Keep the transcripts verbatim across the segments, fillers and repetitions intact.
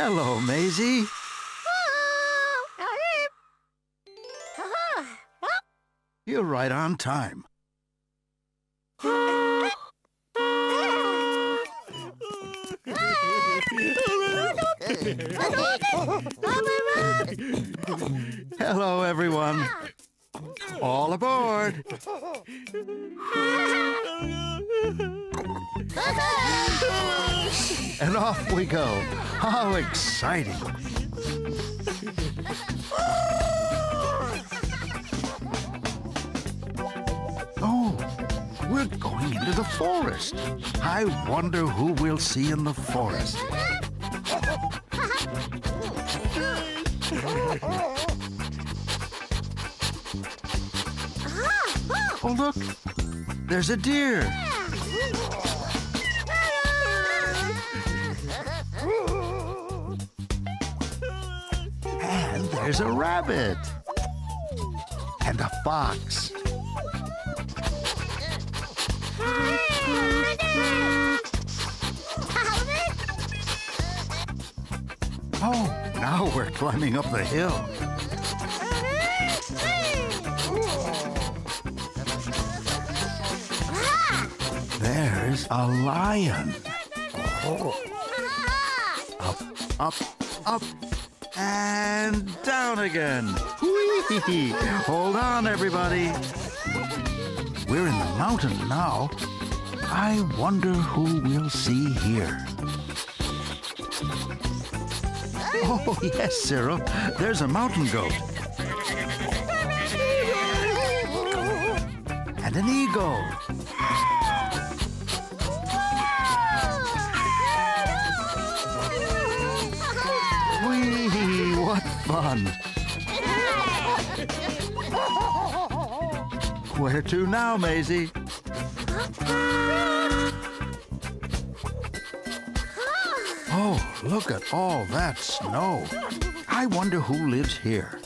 Hello, Maisy. You're right on time. Hello, everyone. All aboard. And off we go. How exciting. Oh, we're going into the forest. I wonder who we'll see in the forest. Oh, look, there's a deer. And there's a rabbit. And a fox. Oh, now we're climbing up the hill. There's a lion. Oh. Up, up, up, and down again. Whee! Hold on, everybody. We're in the mountain now. I wonder who we'll see here. Oh, yes, Cyril. There's a mountain goat. And an eagle. What fun! Where to now, Maisy? Oh, look at all that snow. I wonder who lives here.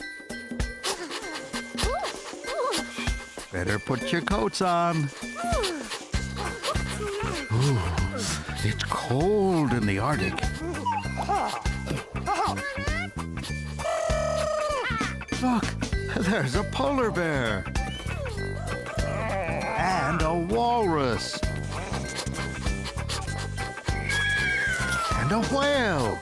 Better put your coats on. Ooh, it's cold in the Arctic. Look, there's a polar bear. And a walrus. And a whale.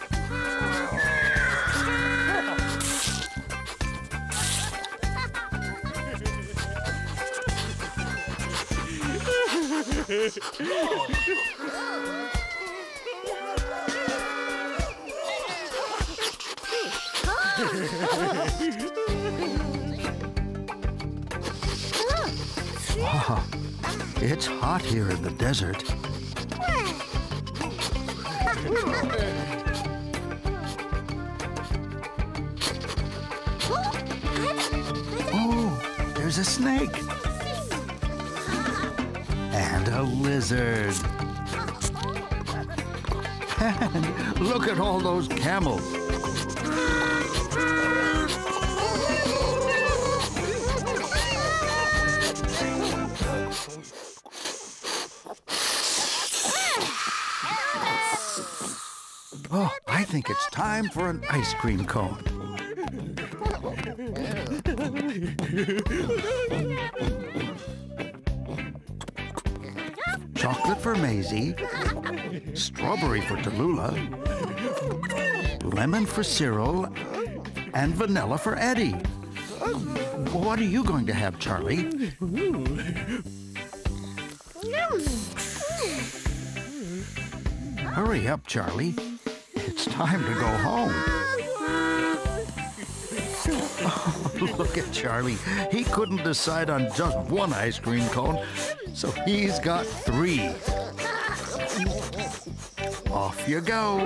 Wow, it's hot here in the desert. Oh, there's a snake. And a lizard. And look at all those camels. Oh, I think it's time for an ice cream cone. Chocolate for Maisy, strawberry for Tallulah, lemon for Cyril, and vanilla for Eddie. What are you going to have, Charlie? Hurry up, Charlie. It's time to go home. Oh, look at Charlie. He couldn't decide on just one ice cream cone, so he's got three. Off you go.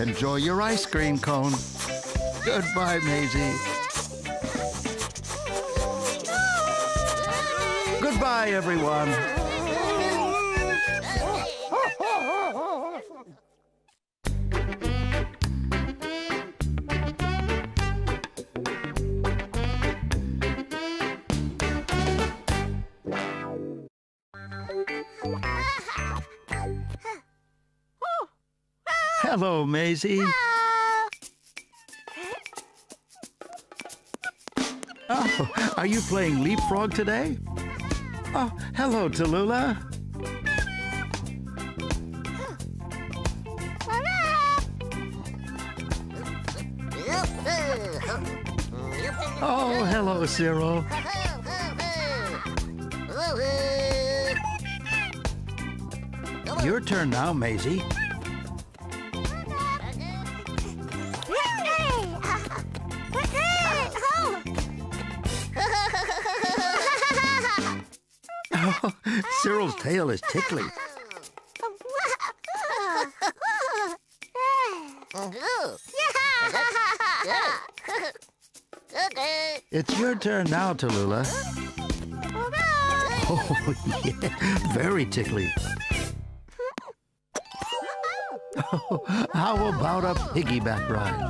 Enjoy your ice cream cone. Goodbye, Maisy. Goodbye, everyone. Hello, Maisy. Hello. Oh, are you playing leapfrog today? Oh, hello, Tallulah. Oh, hello, Cyril. Your turn now, Maisy. Oh, Cyril's tail is tickly. It's your turn now, Tallulah. Oh, yeah, very tickly. Oh, how about a piggyback ride?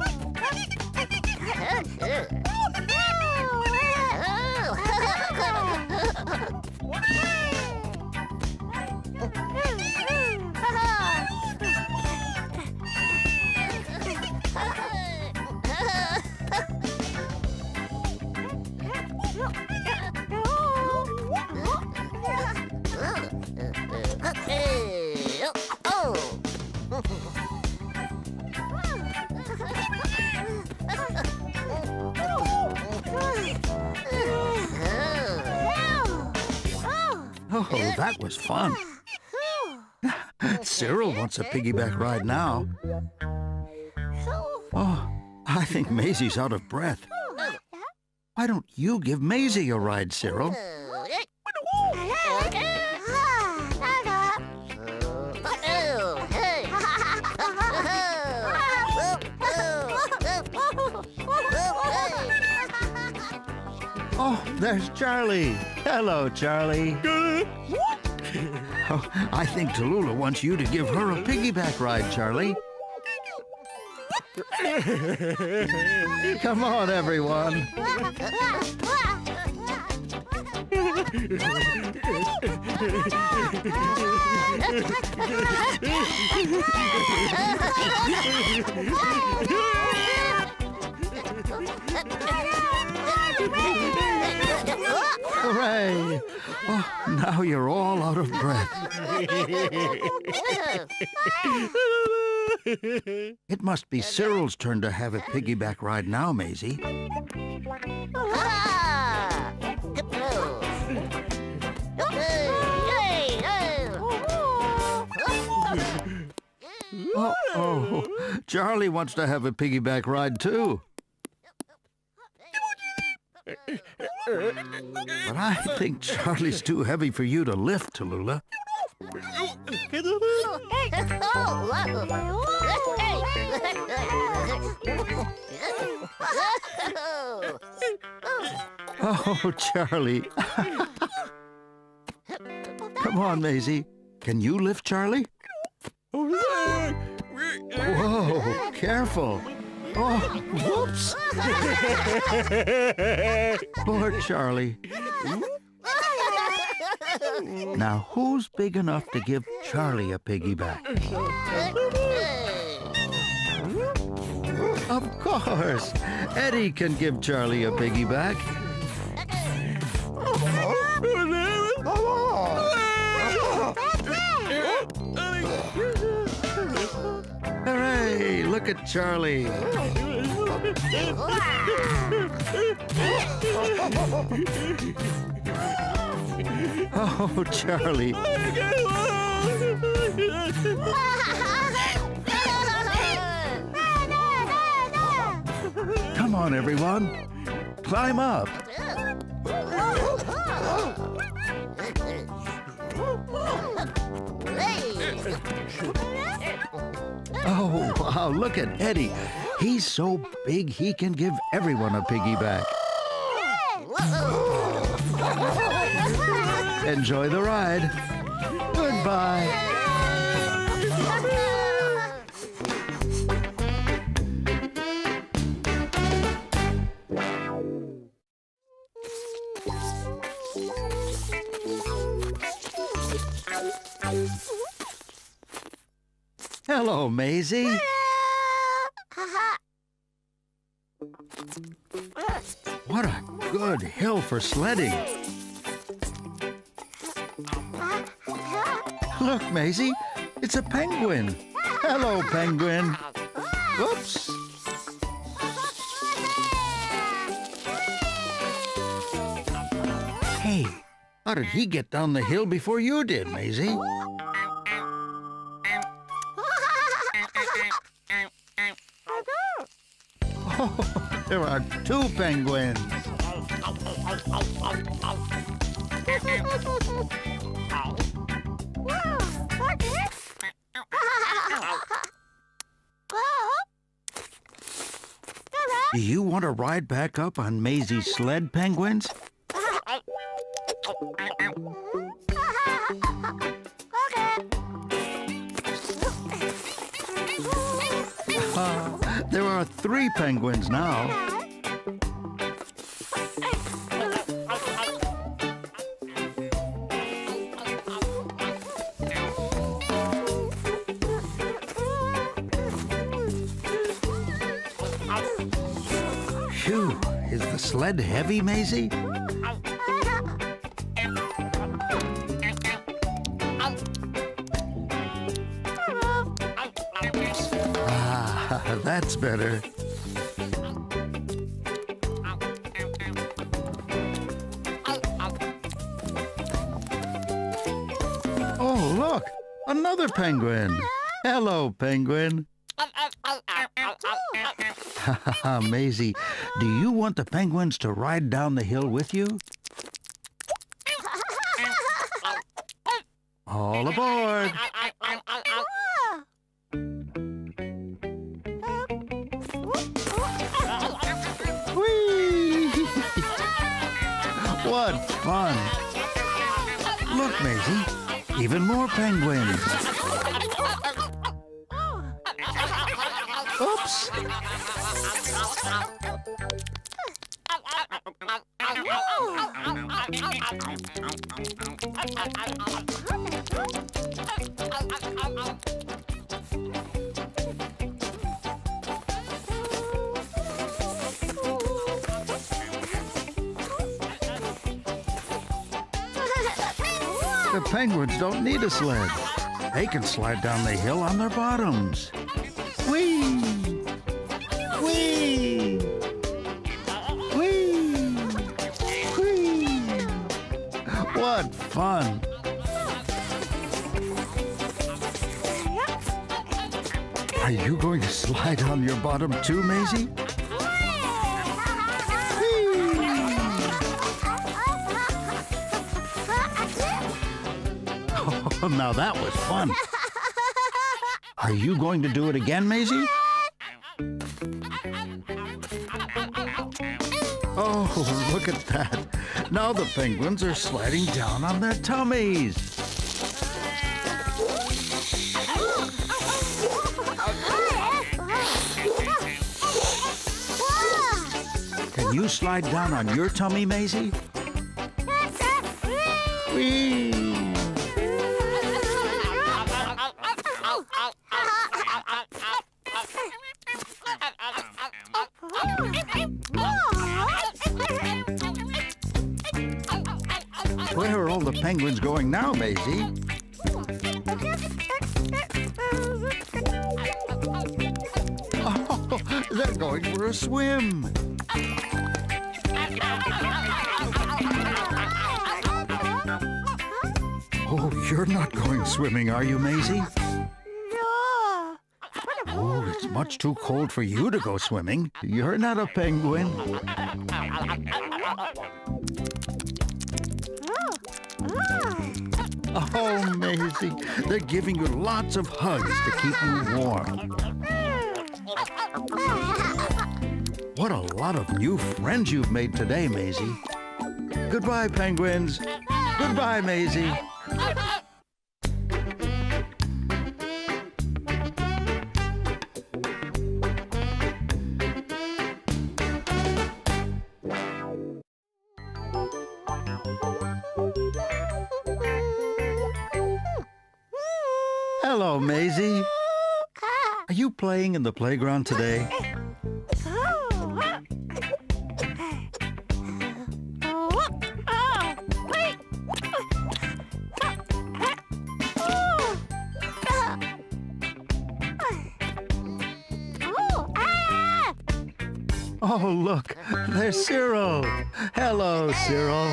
Oh, that was fun. Cyril wants a piggyback ride now. Oh, I think Maisy's out of breath. Why don't you give Maisy a ride, Cyril? Oh, there's Charlie. Hello, Charlie. Oh, I think Tallulah wants you to give her a piggyback ride, Charlie. Come on, everyone. Hooray! Oh, now you're all out of breath. It must be Cyril's turn to have a piggyback ride now, Maisy. Oh, oh, Charlie wants to have a piggyback ride too. But I think Charlie's too heavy for you to lift, Tallulah. Oh, Charlie. Come on, Maisy. Can you lift Charlie? Whoa, careful. Oh, whoops! Poor Charlie. Now, who's big enough to give Charlie a piggyback? Of course! Eddie can give Charlie a piggyback. Hooray! Look at Charlie. Oh, Charlie. Come on, everyone. Climb up. Oh, wow, look at Eddie. He's so big he can give everyone a piggyback. Enjoy the ride. Goodbye. Hello, Maisy. What a good hill for sledding. Look, Maisy, it's a penguin. Hello, penguin. Oops. Hey, how did he get down the hill before you did, Maisy? Oh, there are two penguins. Do you want to ride back up on Maisy's sled, penguins? Uh, there are three penguins now. Phew, is the sled heavy, Maisy? That's better. Oh, look! Another penguin! Hello, penguin! Haha, Maisy, do you want the penguins to ride down the hill with you? All aboard! What fun! Look, Maisy, even more penguins. Oops! The penguins don't need a sled. They can slide down the hill on their bottoms. Whee! Whee! Whee! Whee! What fun! Are you going to slide on your bottom too, Maisy? Now that was fun. Are you going to do it again, Maisy? Oh, look at that. Now the penguins are sliding down on their tummies. Can you slide down on your tummy, Maisy? Whee! Where are all the penguins going now, Maisy? Oh, they're going for a swim. Oh, you're not going swimming, are you, Maisy? No. Oh, it's much too cold for you to go swimming. You're not a penguin. Oh, Maisy, they're giving you lots of hugs to keep you warm. What a lot of new friends you've made today, Maisy. Goodbye, penguins. Goodbye, Maisy. Hello, Maisy. Are you playing in the playground today? Oh, look, there's Cyril. Hello, Cyril.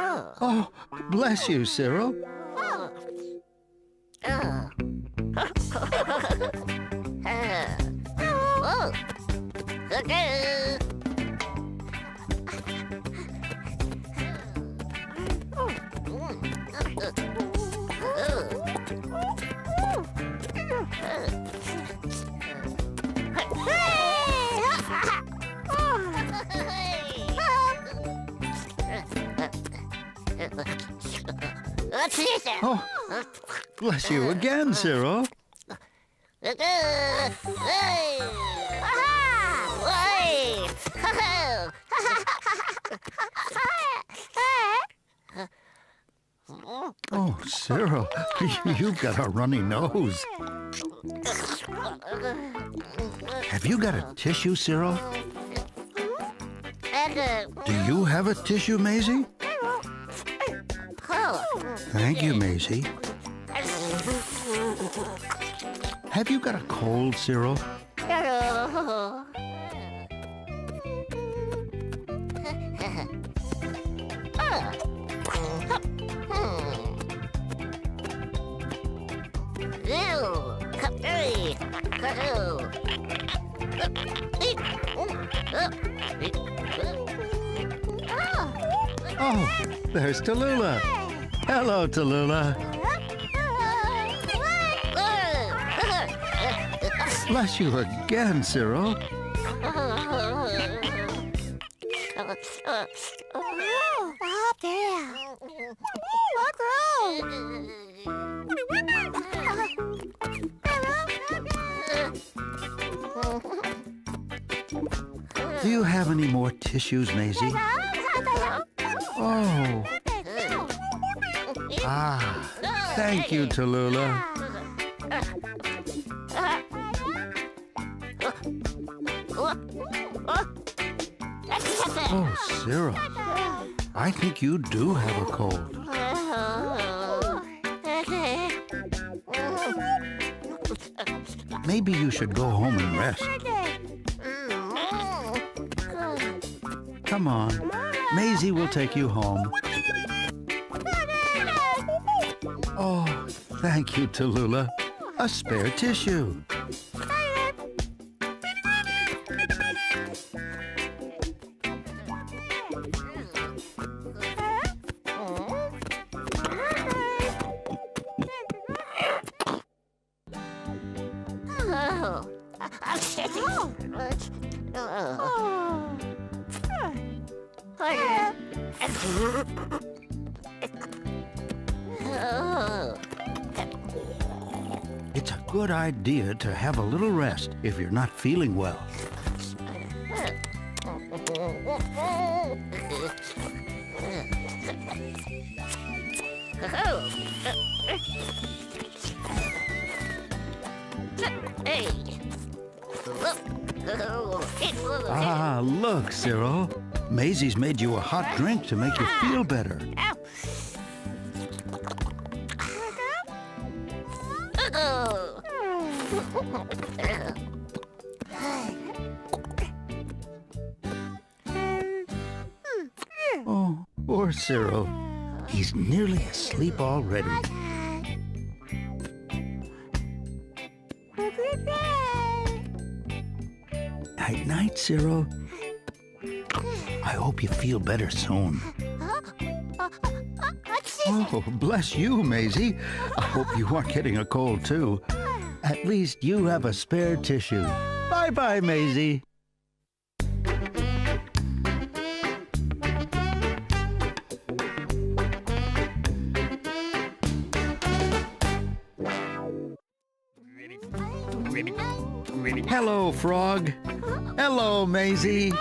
Oh, bless you, Cyril. Oh, bless you again, Cyril. Oh, Cyril, you've got a runny nose. Have you got a tissue, Cyril? Do you have a tissue, Maisy? Thank you, Maisy. Have you got a cold, Cyril? Oh, there's Tallulah. Hello, Tallulah. Bless you again, Cyril. Oh, dear. Do you have any more tissues, Maisy? Oh. Ah, thank you, Tallulah. Oh, Cyril, I think you do have a cold. Maybe you should go home and rest. Come on, Maisy will take you home. Oh, thank you, Tallulah. A spare tissue. It's a good idea to have a little rest if you're not feeling well. Ah, look, Cyril. Maisy's made you a hot drink to make you feel better. Oh, poor Cyril. He's nearly asleep already. Night-night, Cyril. I hope you feel better soon. Oh, bless you, Maisy. I hope you aren't getting a cold, too. At least you have a spare tissue. Bye-bye, Maisy. Hello, Frog. Hello, Maisy.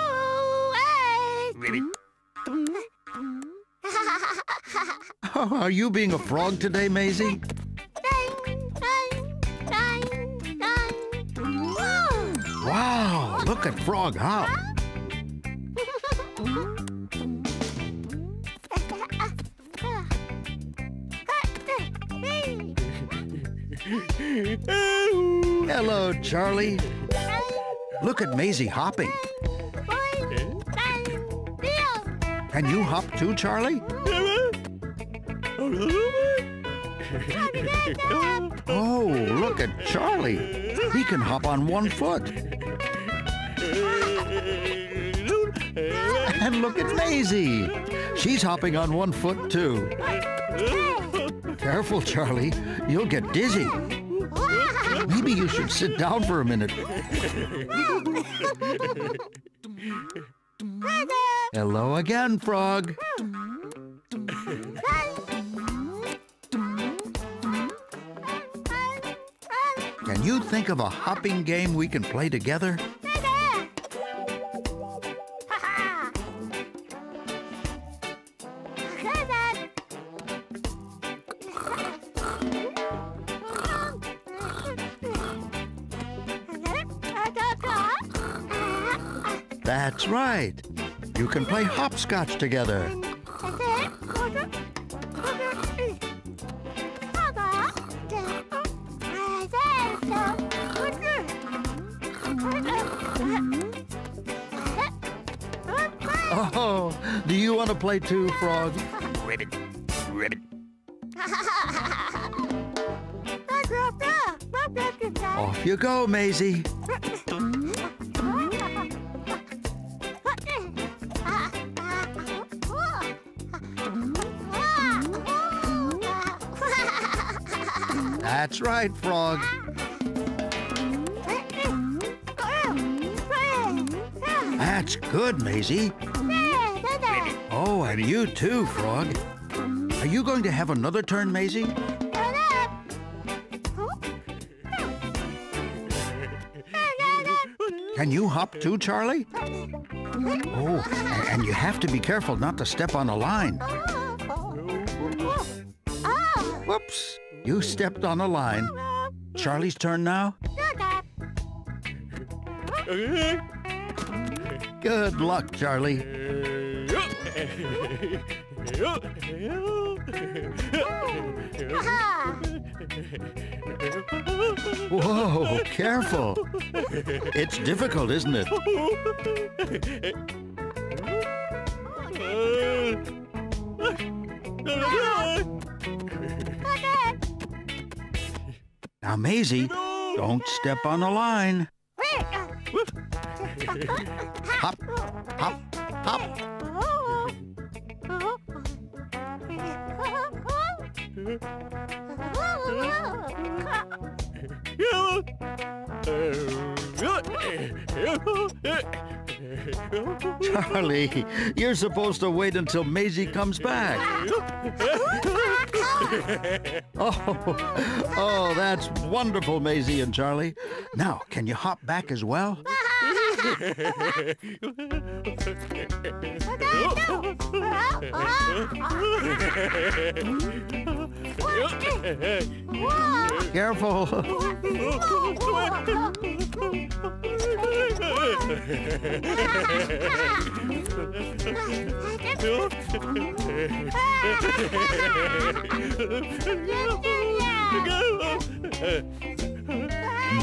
Oh, are you being a frog today, Maisy? Wow, look at Frog Hop. Hello, Charlie. Look at Maisy hopping. Can you hop too, Charlie? Oh, look at Charlie. He can hop on one foot. And look at Maisy. She's hopping on one foot, too. Careful, Charlie. You'll get dizzy. Maybe you should sit down for a minute. Hello again, Frog. Can you think of a hopping game we can play together? That's right. You can play hopscotch together. Oh, do you want to play too, Frog? Ribbit, ribbit. Off you go, Maisy. That's right, Frog. That's good, Maisy. Oh, and you too, Frog. Are you going to have another turn, Maisy? Can you hop too, Charlie? Oh, and you have to be careful not to step on a line. Whoops. You stepped on a line. Charlie's turn now. Good luck, Charlie. Whoa, careful. It's difficult, isn't it? Now, Maisy, don't step on the line. Hop, hop, hop. Charlie, you're supposed to wait until Maisy comes back. Oh, oh, that's wonderful, Maisy and Charlie. Now, can you hop back as well? Careful.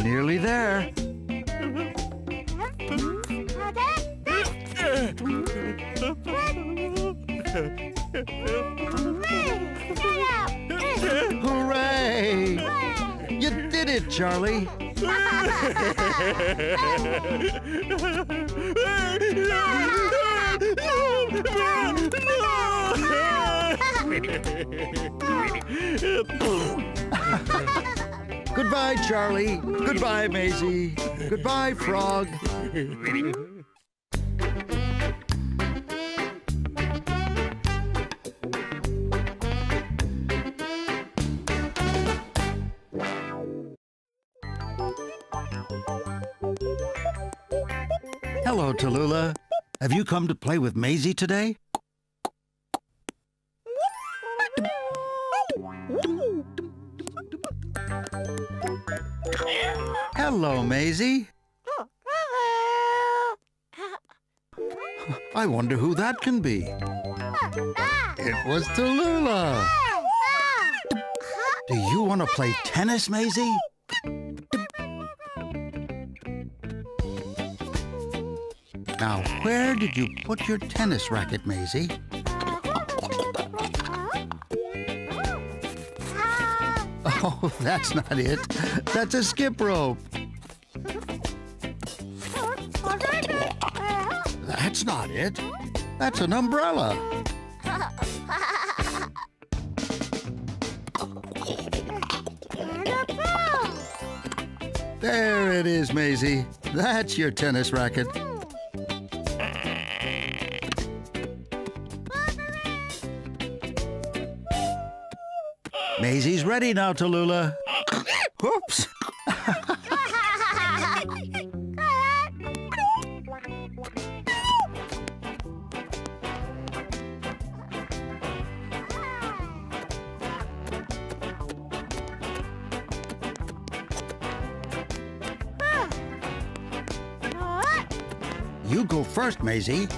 Nearly there. Hooray! You did it, Charlie. Goodbye, Charlie. Goodbye, Maisy. Goodbye, Frog. Hello, Tallulah. Have you come to play with Maisy today? Hello, Maisy. I wonder who that can be. It was Tallulah. Do you want to play tennis, Maisy? Now, where did you put your tennis racket, Maisy? Oh, that's not it. That's a skip rope. That's not it. That's an umbrella. There it is, Maisy. That's your tennis racket. Maisy's ready now, Tallulah. Oops. You go first, Maisy.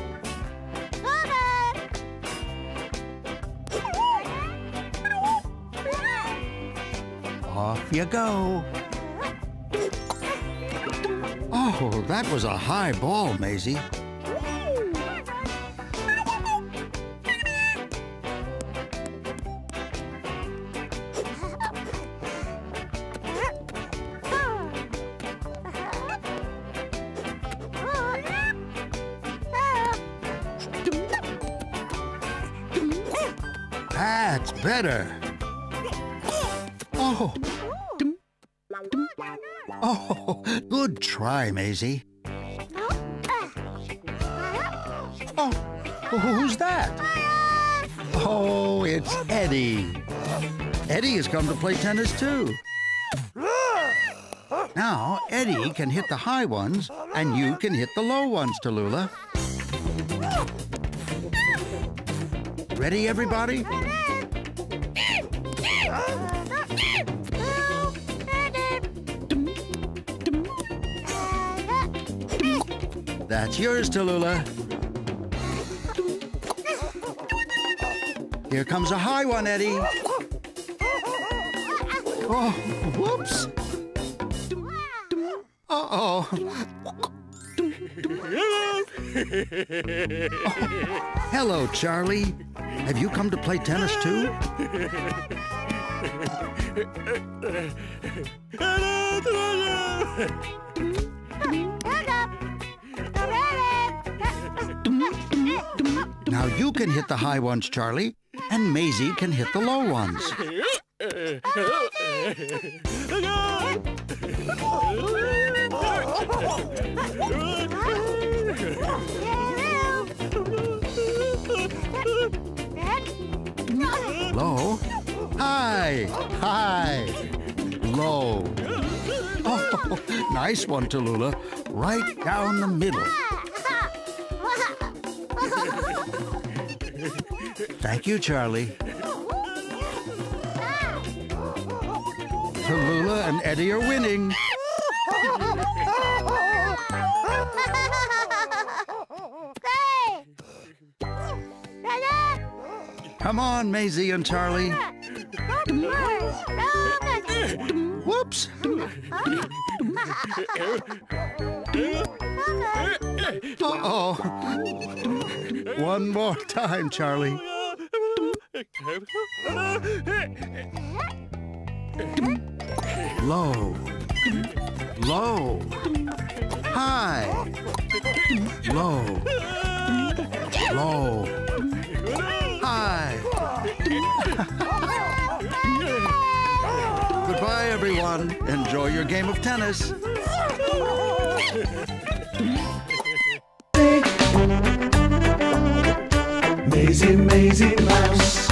Off you go. Oh, that was a high ball, Maisy. That's better. Oh. Oh, good try, Maisy. Oh, who's that? Oh, it's Eddie. Eddie has come to play tennis, too. Now, Eddie can hit the high ones, and you can hit the low ones, Tallulah. Ready, everybody? That's yours, Tallulah. Here comes a high one, Eddie. Oh, whoops. Uh-oh. Oh, hello, Charlie. Have you come to play tennis, too? Hello, Tallulah. Now you can hit the high ones, Charlie, and Maisy can hit the low ones. Low, high, high, low. Oh, nice one, Tallulah. Right down the middle. Thank you, Charlie. Tallulah and Eddie are winning. Come on, Maisy and Charlie. Whoops. Uh-oh. One more time, Charlie. Low, low, high, low, low, high. Goodbye, everyone. Enjoy your game of tennis. Maisy, Maisy Mouse.